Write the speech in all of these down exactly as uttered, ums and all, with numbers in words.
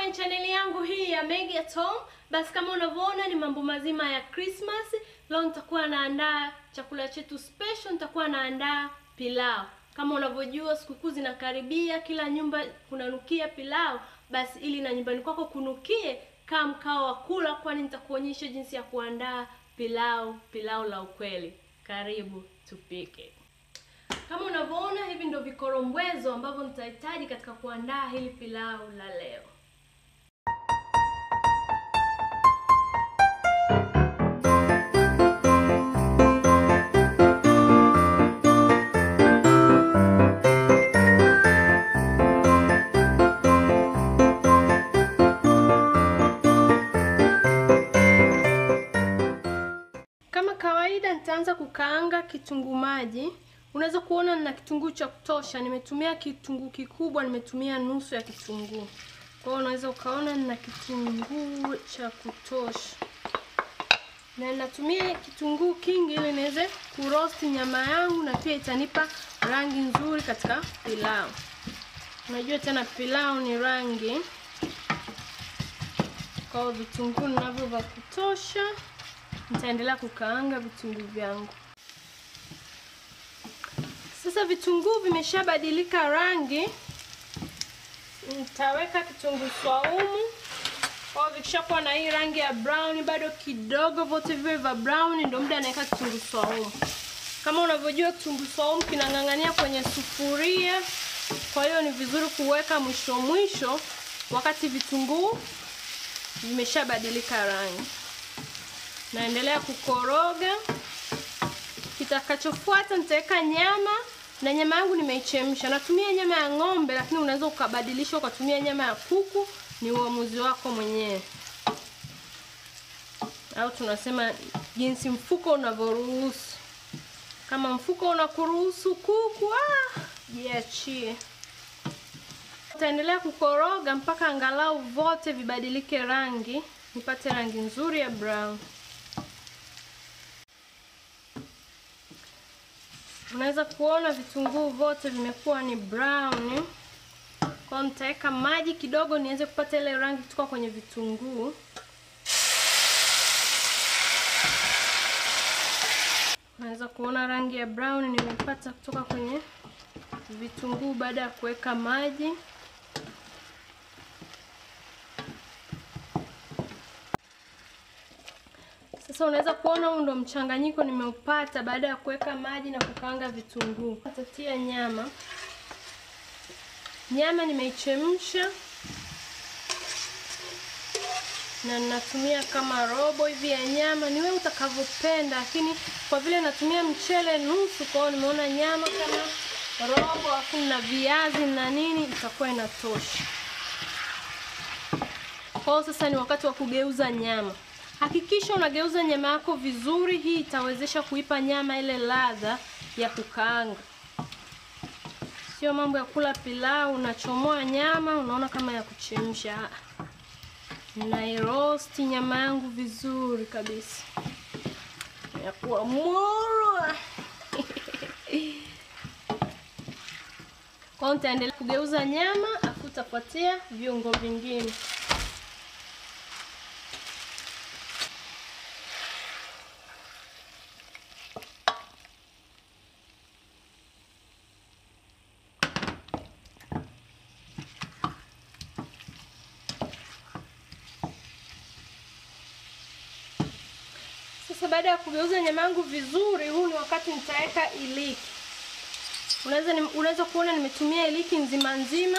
kwenye chaneli yangu hii ya Meg at Home. Basi kama unavyoona ni mambo mazima ya Christmas. Leo nitakuwa naandaa chakula chetu special, nitakuwa naandaa pilau. Kama unavyojua sikukuu zinakaribia, kila nyumba kunanukia pilau. Basi ili na nyumbani kwako kunukie, kaa mkao wa kula, kwani nitakuonyesha jinsi ya kuandaa pilau, pilau la ukweli. Karibu tupike. Kama unavyoona hivi ndio vikorombwezo ambavyo nitahitaji katika kuandaa hili pilau la leo. Kama kawaida nitaanza kukaanga kitunguu maji. Unaweza kuona na kitunguu cha kutosha, nimetumia kitunguu kikubwa, nimetumia nusu ya kitunguu. Kwa hiyo unaweza ukaona na kitunguu cha kutosha. Na natumia kitunguu kingi ili niweze kuroast nyama yangu na pia itanipa rangi nzuri katika pilau. Unajua tena pilau ni rangi. Kwa hiyo vitunguu ninavyo vya kutosha, nitaendelea kukaanga vitunguu vyangu. Sasa vitunguu vimeshabadilika rangi. Nitaweka kitunguu swaumu. Kwa vikishakuwa na hii rangi ya brown bado kidogo, vote viwe vya brown, ndio muda naweka kitunguu swaumu. Kama unavyojua kitunguu swaumu kinangangania kwenye sufuria. Kwa hiyo ni vizuri kuweka mwisho mwisho wakati vitunguu vimeshabadilika rangi. Naendelea kukoroga. Kitakachofuata nitaweka nyama, na nyama yangu nimeichemsha. Natumia nyama ya ng'ombe, lakini unaweza ukabadilisha ukatumia nyama ya kuku, ni uamuzi wako mwenyewe. Au tunasema jinsi mfuko unavyoruhusu. Kama mfuko unakuruhusu kuku, ah, jiachie. Nitaendelea kukoroga mpaka angalau vote vibadilike rangi, nipate rangi nzuri ya brown. Unaweza kuona vitunguu vote vimekuwa ni brown. Kwa nitaweka maji kidogo niweze kupata ile rangi kutoka kwenye vitunguu. Unaweza kuona rangi ya brown nimepata kutoka kwenye vitunguu baada ya kuweka maji. Sasa unaweza kuona huu ndo mchanganyiko nimeupata baada ya kuweka maji na kukaanga vitunguu. Nitatia nyama. Nyama nimeichemsha. Na natumia kama robo hivi ya nyama, ni wewe utakavyopenda, lakini kwa vile natumia mchele nusu, kwa hiyo nimeona nyama kama robo, afu na viazi na nini itakuwa inatosha. Kwa hiyo sasa ni wakati wa kugeuza nyama. Hakikisha unageuza nyama yako vizuri, hii itawezesha kuipa nyama ile ladha ya kukaanga. Sio mambo ya kula pilau unachomoa nyama unaona kama ya kuchemsha. Na roast nyama yangu vizuri kabisa. Ya kuwa moro. Kwa nitaendelea kugeuza nyama, afu tapatia viungo vingine. Baada ya kugeuza nyama yangu vizuri, huu ni wakati nitaweka iliki. Unaweza unaweza kuona nimetumia iliki nzima nzima.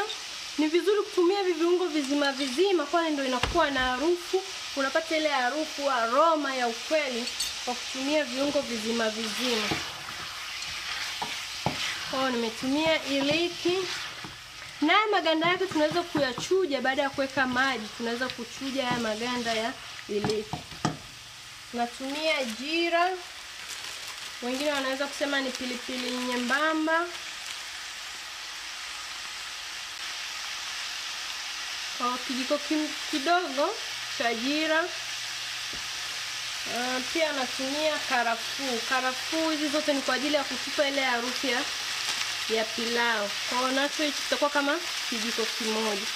Ni vizuri kutumia viungo vizima vizima, kwani ndio inakuwa na harufu. Unapata ile harufu ya aroma ya ukweli kwa kutumia viungo vizima vizima. Kwao nimetumia iliki. Na maganda yake tunaweza kuyachuja baada ya kuweka maji, tunaweza kuchuja haya maganda ya iliki. Natumia jira. Wengine wanaweza kusema ni pilipili nyembamba. Kwa kijiko kidogo cha jira. Uh, pia natumia karafuu. Karafuu hizi zote ni kwa ajili ya kutupa ile harufu ya ya pilau. Kwa hiyo nacho hicho kitakuwa kama kijiko kimoja.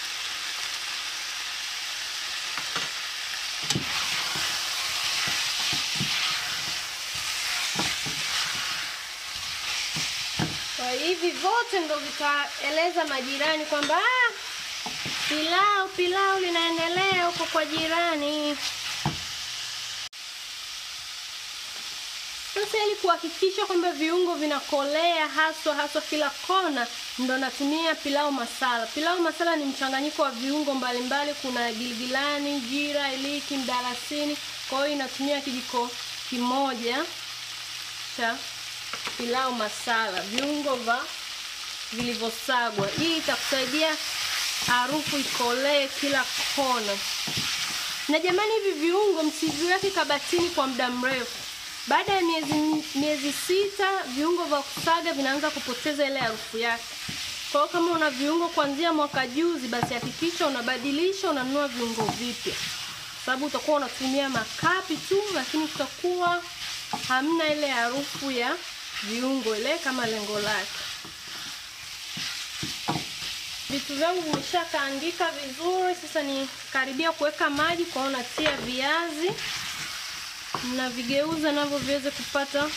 hivi vyote ndio vikaeleza majirani kwamba pilau pilau linaendelea huko kwa jirani. Sasa ili kuhakikisha kwamba viungo vinakolea haswa haswa kila kona, ndo natumia pilau masala. Pilau masala ni mchanganyiko wa viungo mbalimbali, kuna giligilani, jira, iliki, mdalasini. Kwa hiyo inatumia kijiko kimoja cha pilau masala, viungo vya vilivyosagwa. Hii itakusaidia harufu ikolee kila kona. Na jamani, hivi viungo msiviweke kabatini kwa muda mrefu. Baada ya miezi, miezi sita viungo vya kusaga vinaanza kupoteza ile harufu yake. Kwa hiyo kama una viungo kuanzia mwaka juzi, basi hakikisha unabadilisha, unanunua viungo vipya. Sababu utakuwa unatumia makapi tu, lakini utakuwa hamna ile harufu ya viungo ile kama lengo lake. Vitu vyangu vimeshakaangika vizuri, sasa ni karibia kuweka maji. Kwa hiyo natia viazi na vigeuza navyo viweze kupata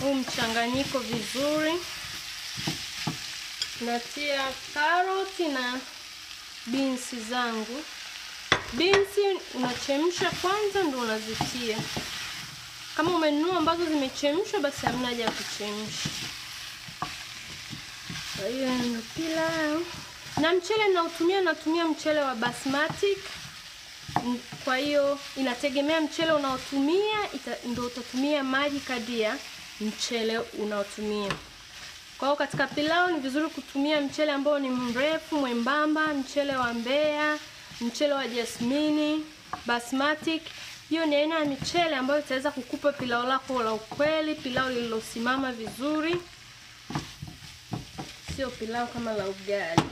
huu mchanganyiko vizuri. Natia karoti na binsi zangu. Binsi unachemsha kwanza ndio unazitia. Kama umenunua ambazo zimechemshwa basi hamna haja ya kuchemsha. Kwa hiyo ndio pilau. Na mchele nautumia natumia mchele wa basmati. Kwa hiyo inategemea mchele unaotumia ndio utatumia maji kadia mchele unaotumia. Kwa hiyo katika pilau ni vizuri kutumia mchele ambao ni mrefu, mwembamba, mchele wa Mbeya, mchele wa jasmini, basmati. Hiyo ni aina ya mchele ambayo itaweza kukupa pilau lako la ukweli, pilau lililosimama vizuri. Sio pilau kama la ugali.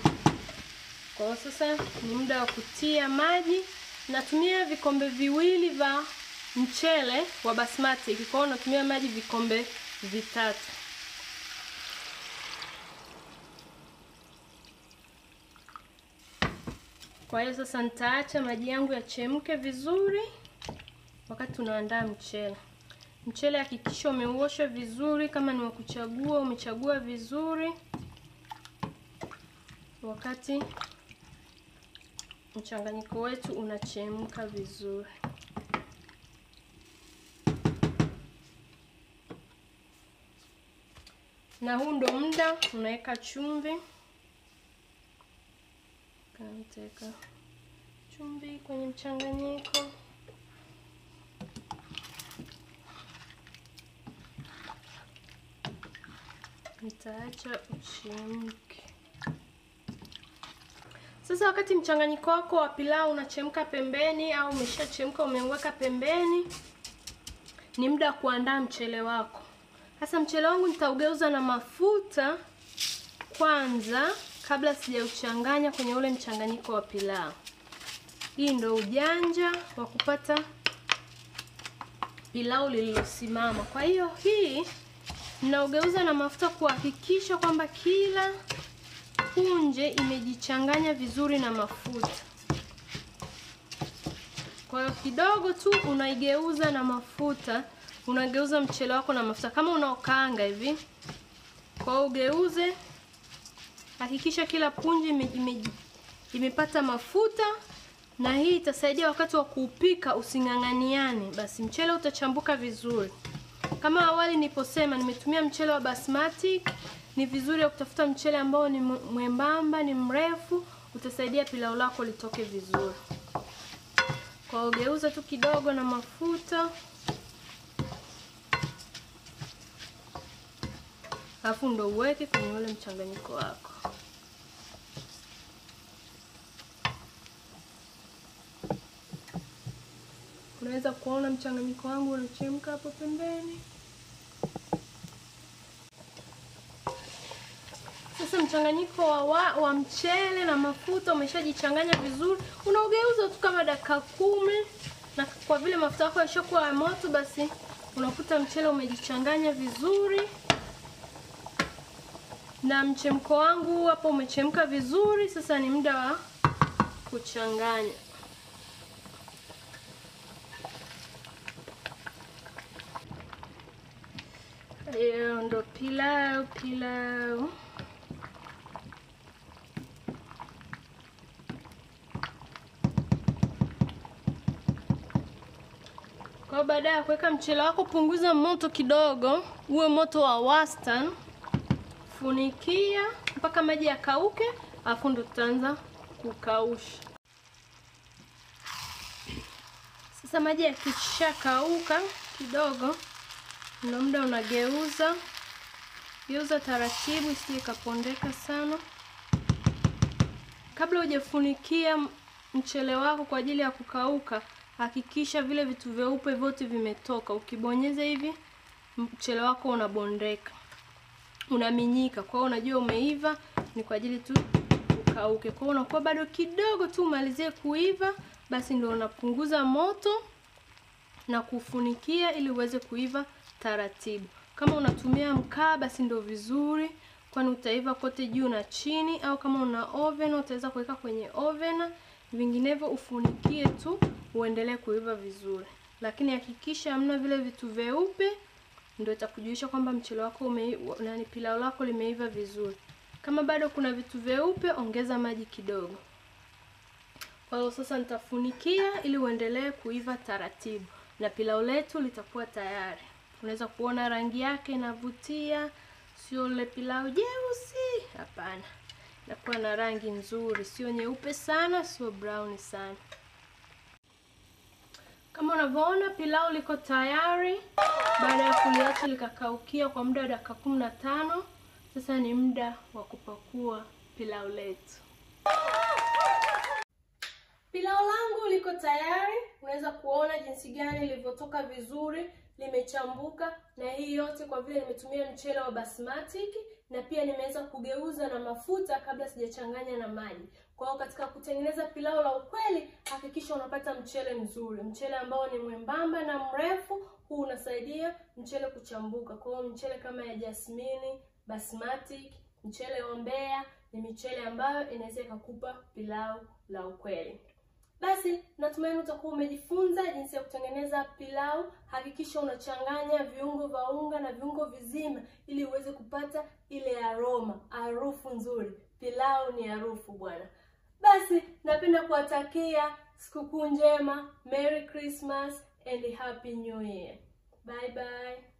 Kwa hiyo sasa ni muda wa kutia maji. Natumia vikombe viwili vya mchele wa basmati. Kwa hiyo natumia maji vikombe vitatu. Kwa hiyo sasa nitaacha maji yangu yachemke vizuri wakati tunaandaa mchele. Mchele hakikisha umeuosha vizuri, kama ni wa kuchagua umechagua vizuri. Wakati mchanganyiko wetu unachemka vizuri. Na huu ndo muda unaweka chumvi. Kaniteka chumvi kwenye mchanganyiko. Nitaacha uchemke. Sasa wakati mchanganyiko wako wa pilau unachemka pembeni au umeshachemka umeweka pembeni, ni muda kuandaa mchele wako. Sasa mchele wangu nitaugeuza na mafuta kwanza kabla sijauchanganya kwenye ule mchanganyiko wa pilau. Hii ndio ujanja wa kupata pilau lililosimama. Kwa hiyo hii ninaugeuza na mafuta kuhakikisha kwamba kila punje imejichanganya vizuri na mafuta. Kwa hiyo kidogo tu unaigeuza na mafuta, unageuza mchele wako na mafuta kama unaokaanga hivi. Kwa hiyo ugeuze, hakikisha kila punje ime, ime, imepata mafuta, na hii itasaidia wakati wa kuupika using'ang'aniane, basi mchele utachambuka vizuri. Kama awali niliposema nimetumia mchele wa basmati, ni vizuri ya kutafuta mchele ambao ni mwembamba, ni mrefu, utasaidia pilau lako litoke vizuri. Kwa ugeuza tu kidogo na mafuta. Alafu ndo uweke kwenye ule mchanganyiko wako. Unaweza kuona mchanganyiko wangu unachemka hapo pembeni. Sasa mchanganyiko wa, wa, wa mchele na mafuta umeshajichanganya vizuri, unaugeuza tu kama dakika kumi, na kwa vile mafuta yako yashakuwa moto basi unakuta mchele umejichanganya vizuri. Na mchemko wangu hapo umechemka vizuri, sasa ni muda wa kuchanganya. Leo ndo pilau pilau. Kwa baada ya kuweka mchele wako, punguza moto kidogo, uwe moto wa wastani. Funikia mpaka maji yakauke, afu ndo tutaanza kukausha. Sasa maji yakishakauka kidogo, ndio muda unageuza. Geuza taratibu isije kapondeka sana. Kabla hujafunikia mchele wako kwa ajili ya kukauka, hakikisha vile vitu vyeupe vyote vimetoka. Ukibonyeza hivi mchele wako unabondeka, unaminyika. Kwa hiyo unajua umeiva, ni kwa ajili tu ukauke. Kwa hiyo unakuwa bado kidogo tu umalizie kuiva, basi ndio unapunguza moto na kufunikia ili uweze kuiva taratibu. Kama unatumia mkaa basi ndio vizuri, kwani utaiva kote juu na chini, au kama una oven utaweza kuweka kwenye oven. Vinginevyo ufunikie tu uendelee kuiva vizuri. Lakini hakikisha hamna vile vitu vyeupe, ndio itakujulisha kwamba mchele wako umeiva na ni pilau lako limeiva vizuri. Kama bado kuna vitu vyeupe, ongeza maji kidogo. Kwa hiyo sasa nitafunikia ili uendelee kuiva taratibu na pilau letu litakuwa tayari. Unaweza kuona rangi yake inavutia, sio ile pilau jeusi, hapana. Inakuwa na rangi nzuri, sio nyeupe sana, sio brown sana. Kama unavyoona pilau liko tayari. Baada ya kuliacha likakaukia kwa muda wa dakika kumi na tano, sasa ni muda wa kupakua pilau letu. Pilau langu liko tayari. Unaweza kuona jinsi gani lilivyotoka vizuri, limechambuka, na hii yote kwa vile nimetumia mchele wa basmati na pia nimeweza kugeuza na mafuta kabla sijachanganya na maji. Kwa hiyo katika kutengeneza pilau la ukweli, hakikisha unapata mchele mzuri, mchele ambao ni mwembamba na mrefu. Huu unasaidia mchele kuchambuka. Kwa hiyo mchele kama ya jasmini, basmati, mchele wa Mbeya ni mchele ambayo inaweza kukupa pilau la ukweli. Basi natumaini utakuwa umejifunza jinsi ya kutengeneza pilau. Hakikisha unachanganya viungo vya unga na viungo vizima ili uweze kupata ile aroma, harufu nzuri. Pilau ni harufu bwana. Basi napenda kuwatakia sikukuu njema, Merry Christmas and Happy New Year. Bye bye.